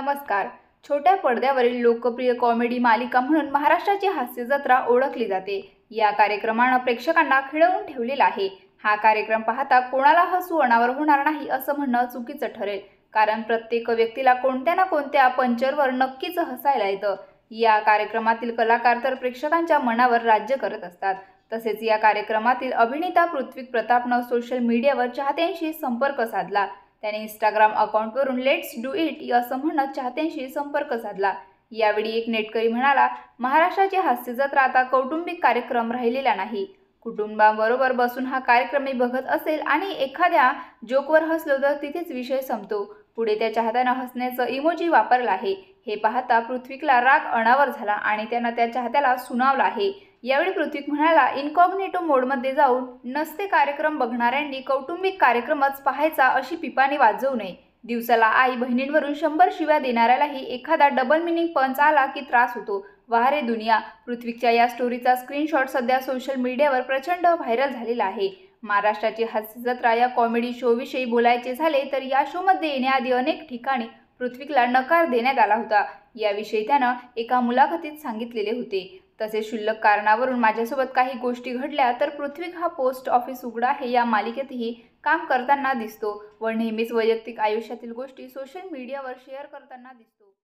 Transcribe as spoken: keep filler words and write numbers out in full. नमस्कार। छोट्या पडद्यावरील लोकप्रिय कॉमेडी मालिका म्हणून महाराष्ट्राची हास्य जत्रा ओळखली जाते। या कार्यक्रमाने प्रेक्षकांना खिळवून ठेवलेला आहे। हा कार्यक्रम पाहता कोणाला हसू अनावर होणार नाही असं म्हणणं चुकीचं ठरेल, कारण प्रत्येक व्यक्तीला कोणत्या ना कोणत्या पंचरवर नक्कीच हसायला येतं। या कार्यक्रमातील कलाकार तर प्रेक्षकांच्या मनावर राज्य करत असतात। तसेच या कार्यक्रमातील अभिनेता पृथ्वीक प्रतापनं सोशल मीडियावर चाहत्यांशी संपर्क साधला। त्याने इंस्टाग्राम अकाउंटवरून लेट्स डू इट असं म्हणत चाहत्यांशी संपर्क साधला। यावेळी एक नेटकरी म्हणाला, महाराष्ट्राची हास्य जत्रा आता कौटुंबिक कार्यक्रम राहिलेला नाही। कुटुंबाबरोबर बसून हा कार्यक्रम मी बघत असेल आणि एखाद्या जोकवर हसलो तर तिथेच विषय संपतो। पुढे त्या चाहत्यानं हसण्याचं इमोजी वापरलं आहे। हे पाहता पृथ्वीकला राग अनावर झाला आणि त्यानं त्या चाहत्याला सुनावला आहे। यावेळी पृथ्वीक म्हणाला, इनकॉग्निटो मोडमध्ये जाऊन नसते कार्यक्रम बघणाऱ्यांनी कौटुंबिक कार्यक्रमच पाहायचा अशी पिपाणी वाजवू नये। दिवसाला आई बहिणींवरून शंभर शिव्या देणाऱ्यालाही एखादा डबल मिनिंग पंच आला की त्रास होतो। वारे दुनिया, पृथ्वीकच्या या स्टोरीचा स्क्रीनशॉट सध्या सोशल मीडियावर प्रचंड व्हायरल झालेला आहे। महाराष्ट्राची हास्य जत्रा या कॉमेडी शोविषयी बोलायचे झाले तर या शोमध्ये येण्याआधी अनेक ठिकाणी पृथ्वीकला नकार देण्यात आला होता। याविषयी त्यानं एका मुलाखतीत सांगितलेले होते। तसेच शुल्लक कारणावरून माझ्यासोबत काही गोष्टी घडल्या तर पृथ्वीक हा पोस्ट ऑफिस उघडा हे या मालिकेतही काम करताना दिसतो व नेहमीच वैयक्तिक आयुष्यातील गोष्टी सोशल मीडियावर शेअर करताना दिसतो।